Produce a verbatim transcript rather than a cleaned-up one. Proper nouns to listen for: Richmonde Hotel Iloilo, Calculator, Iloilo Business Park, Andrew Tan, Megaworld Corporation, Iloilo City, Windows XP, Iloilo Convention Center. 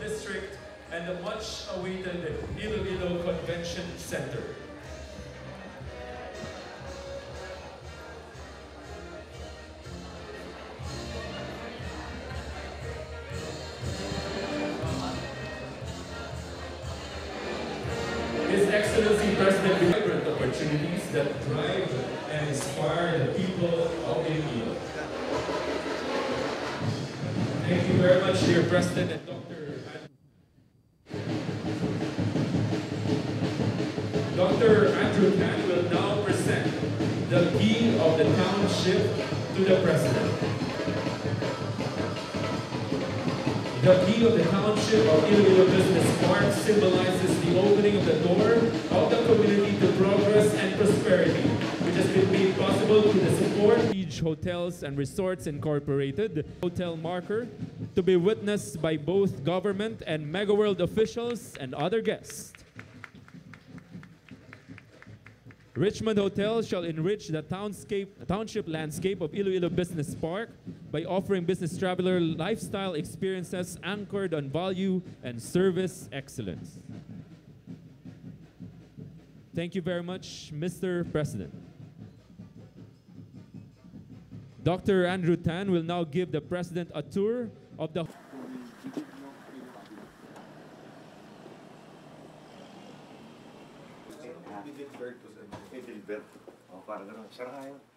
District and the much-awaited Iloilo Convention Center. His Excellency President, vibrant opportunities that drive and inspire the people of Iloilo. Thank you very much, dear President and Doctor Doctor Andrew Tan will now present the key of the township to the President. The key of the township of Iloilo Business Park symbolizes the opening of the door of the community to progress and prosperity, which has been made possible through the support of Beach Hotels and Resorts Incorporated, Hotel Marker, to be witnessed by both government and MegaWorld officials and other guests. Richmond Hotel shall enrich the townscape, township landscape of Iloilo Business Park by offering business traveler lifestyle experiences anchored on value and service excellence. Thank you very much, Mister President. Doctor Andrew Tan will now give the President a tour of the... Dilbert, oh, parang ganun. Sarahan.